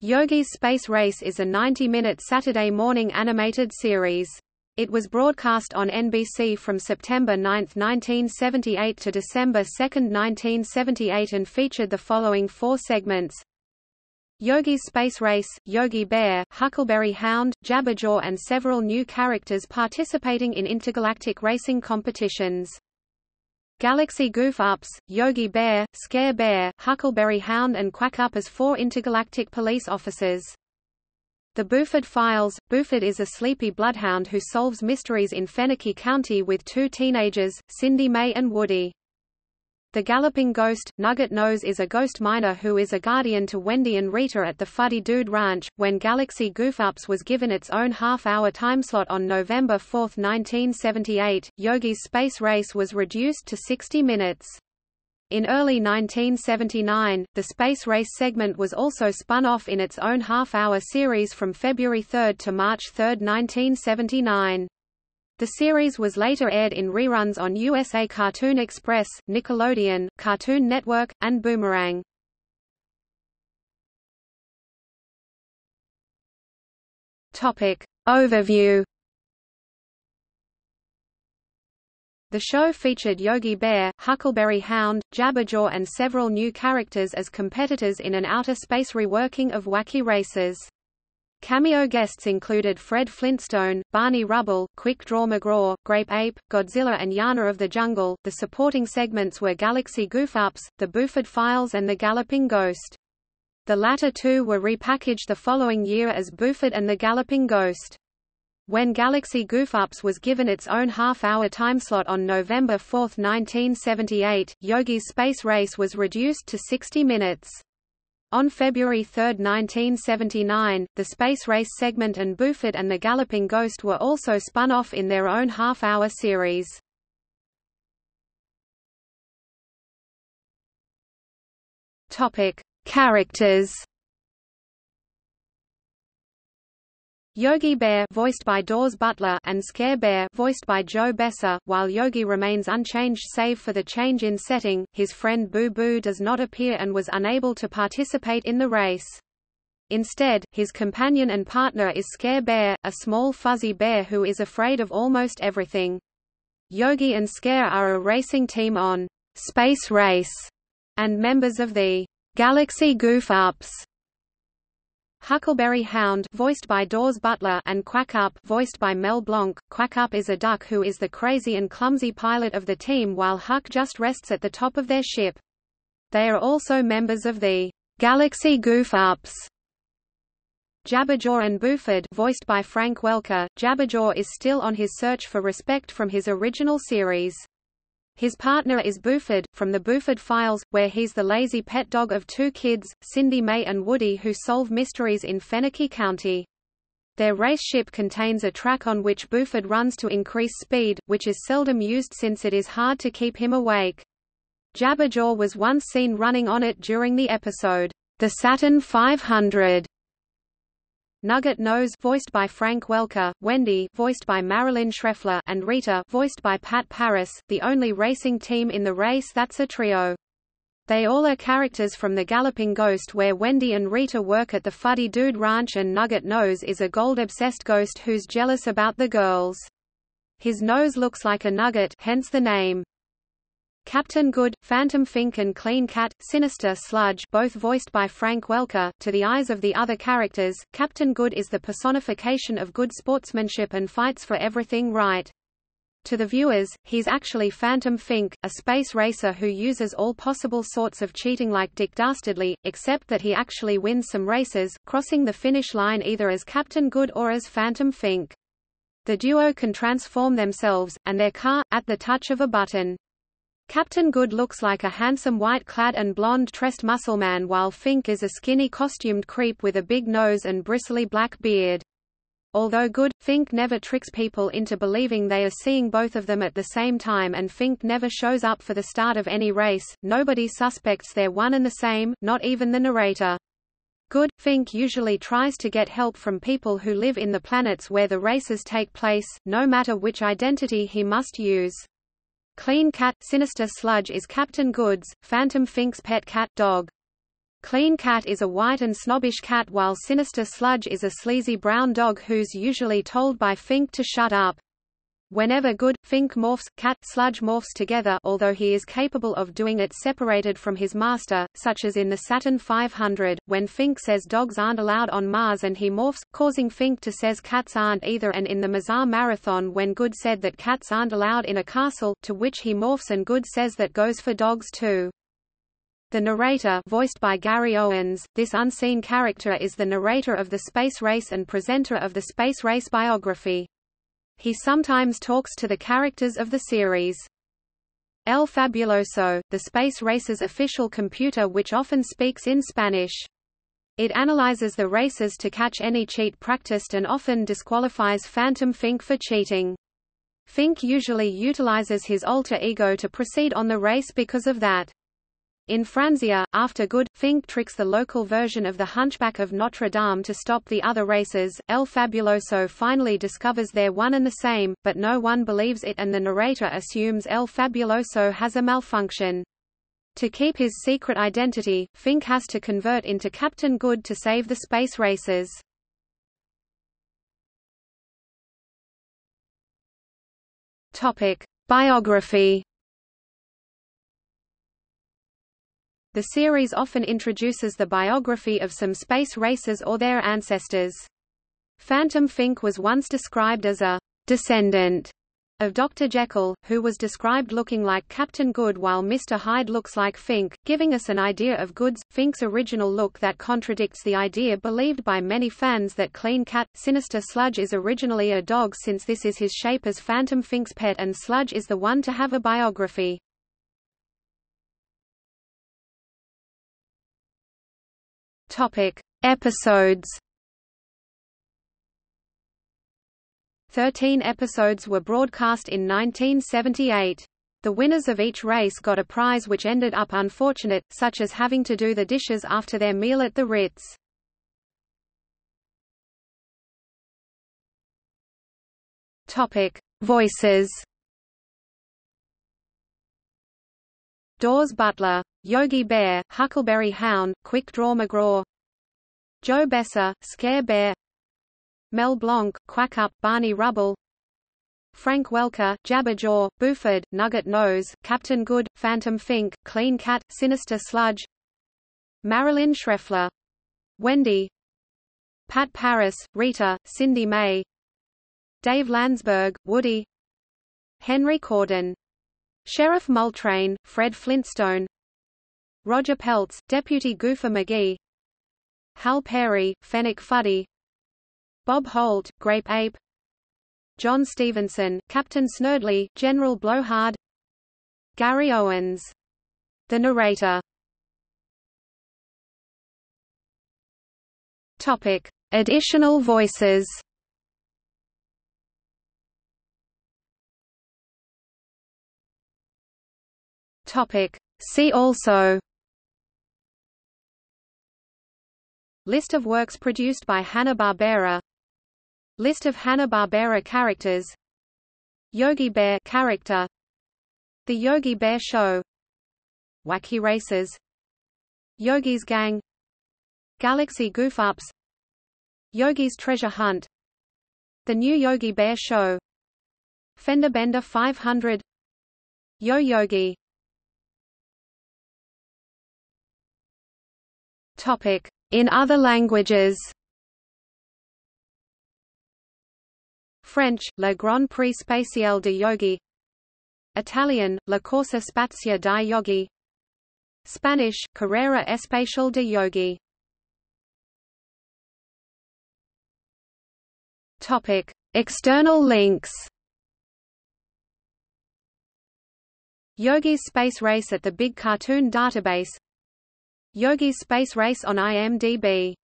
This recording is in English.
Yogi's Space Race is a 90-minute Saturday morning animated series. It was broadcast on NBC from September 9, 1978 to December 2, 1978 and featured the following four segments: Yogi's Space Race, Yogi Bear, Huckleberry Hound, Jabberjaw and several new characters participating in intergalactic racing competitions. Galaxy Goof-Ups, Yogi Bear, Scare Bear, Huckleberry Hound and Quack Up as four intergalactic police officers. The Buford Files, Buford is a sleepy bloodhound who solves mysteries in Fenokee County with two teenagers, Cindy May and Woody. The Galloping Ghost, Nugget Nose is a ghost miner who is a guardian to Wendy and Rita at the Fuddy Dude Ranch. When Galaxy Goof-Ups was given its own half-hour timeslot on November 4, 1978, Yogi's Space Race was reduced to 60 minutes. In early 1979, the Space Race segment was also spun off in its own half-hour series from February 3 to March 3, 1979. The series was later aired in reruns on USA Cartoon Express, Nickelodeon, Cartoon Network, and Boomerang. Topic overview. The show featured Yogi Bear, Huckleberry Hound, Jabberjaw and several new characters as competitors in an outer space reworking of Wacky Races. Cameo guests included Fred Flintstone, Barney Rubble, Quick Draw McGraw, Grape Ape, Godzilla and Yana of the Jungle. The supporting segments were Galaxy Goof-Ups, The Buford Files and The Galloping Ghost. The latter two were repackaged the following year as Buford and The Galloping Ghost. When Galaxy Goof-Ups was given its own half-hour timeslot on November 4, 1978, Yogi's Space Race was reduced to 60 minutes. On February 3, 1979, the Space Race segment and Buford and the Galloping Ghost were also spun off in their own half-hour series. Topic: Characters. Yogi Bear, voiced by Dawes Butler, and Scare Bear, voiced by Joe Besser. While Yogi remains unchanged save for the change in setting, his friend Boo Boo does not appear and was unable to participate in the race. Instead, his companion and partner is Scare Bear, a small fuzzy bear who is afraid of almost everything. Yogi and Scare are a racing team on Space Race and members of the Galaxy Goof-Ups. Huckleberry Hound, voiced by Dawes Butler, and Quack Up, voiced by Mel Blanc. Quack Up is a duck who is the crazy and clumsy pilot of the team while Huck just rests at the top of their ship. They are also members of the Galaxy Goof-Ups. Jabberjaw and Buford, voiced by Frank Welker. Jabberjaw is still on his search for respect from his original series. His partner is Buford, from the Buford Files, where he's the lazy pet dog of two kids, Cindy May and Woody, who solve mysteries in Fenokee County. Their race ship contains a track on which Buford runs to increase speed, which is seldom used since it is hard to keep him awake. Jabberjaw was once seen running on it during the episode, The Saturn 500. Nugget Nose, voiced by Frank Welker, Wendy, voiced by Marilyn Schreffler, and Rita, voiced by Pat Paris, the only racing team in the race that's a trio. They all are characters from The Galloping Ghost, where Wendy and Rita work at the Fuddy Dude Ranch and Nugget Nose is a gold-obsessed ghost who's jealous about the girls. His nose looks like a nugget, hence the name. Captain Good, Phantom Fink and Clean Cat, Sinister Sludge, both voiced by Frank Welker. To the eyes of the other characters, Captain Good is the personification of good sportsmanship and fights for everything right. To the viewers, he's actually Phantom Fink, a space racer who uses all possible sorts of cheating like Dick Dastardly, except that he actually wins some races, crossing the finish line either as Captain Good or as Phantom Fink. The duo can transform themselves, and their car, at the touch of a button. Captain Good looks like a handsome white-clad and blonde-tressed muscleman while Fink is a skinny costumed creep with a big nose and bristly black beard. Although Good, Fink never tricks people into believing they are seeing both of them at the same time, and Fink never shows up for the start of any race. Nobody suspects they're one and the same, not even the narrator. Good, Fink usually tries to get help from people who live in the planets where the races take place, no matter which identity he must use. Clean Cat, Sinister Sludge is Captain Good's, Phantom Fink's pet cat dog. Clean Cat is a white and snobbish cat, while Sinister Sludge is a sleazy brown dog who's usually told by Fink to shut up. Whenever Good, Fink morphs, Cat, Sludge morphs together, although he is capable of doing it separated from his master, such as in the Saturn 500, when Fink says dogs aren't allowed on Mars and he morphs, causing Fink to says cats aren't either, and in the Mazar Marathon when Good said that cats aren't allowed in a castle, to which he morphs and Good says that goes for dogs too. The narrator, voiced by Gary Owens, this unseen character is the narrator of the Space Race and presenter of the Space Race biography. He sometimes talks to the characters of the series. El Fabuloso, the Space Race's official computer which often speaks in Spanish. It analyzes the races to catch any cheat practiced and often disqualifies Phantom Fink for cheating. Fink usually utilizes his alter ego to proceed on the race because of that. In Franzia, after Good, Fink tricks the local version of the Hunchback of Notre Dame to stop the other races. El Fabuloso finally discovers they're one and the same, but no one believes it and the narrator assumes El Fabuloso has a malfunction. To keep his secret identity, Fink has to convert into Captain Good to save the space races. Biography. The series often introduces the biography of some space racers or their ancestors. Phantom Fink was once described as a descendant of Dr. Jekyll, who was described looking like Captain Good, while Mr. Hyde looks like Fink, giving us an idea of Good's, Fink's original look that contradicts the idea believed by many fans that Clean Cat, Sinister Sludge is originally a dog, since this is his shape as Phantom Fink's pet and Sludge is the one to have a biography. Episodes. 13 episodes were broadcast in 1978. The winners of each race got a prize which ended up unfortunate, such as having to do the dishes after their meal at the Ritz. Voices. Dawes Butler, Yogi Bear, Huckleberry Hound, Quick Draw McGraw, Joe Besser, Scare Bear, Mel Blanc, Quack Up, Barney Rubble, Frank Welker, Jabberjaw, Buford, Nugget Nose, Captain Good, Phantom Fink, Clean Cat, Sinister Sludge, Marilyn Schreffler, Wendy, Pat Paris, Rita, Cindy May, Dave Landsberg, Woody, Henry Corden, Sheriff Multrain, Fred Flintstone, Roger Peltz, Deputy Goofer McGee, Hal Perry, Fennec Fuddy, Bob Holt, Grape Ape, John Stevenson, Captain Snurdly, General Blowhard, Gary Owens. The narrator. Topic: Additional voices. Topic: See also. List of works produced by Hanna-Barbera. List of Hanna-Barbera characters. Yogi Bear character. The Yogi Bear Show. Wacky Races. Yogi's Gang. Galaxy Goof-Ups. Yogi's Treasure Hunt. The New Yogi Bear Show. Fenderbender 500. Yo Yogi. In other languages. French, Le Grand Prix Spatial de Yogi. Italian, La Corsa Spazia di Yogi. Spanish, Carrera Espacial de Yogi. External links. Yogi's Space Race at the Big Cartoon Database. Yogi's Space Race on IMDb.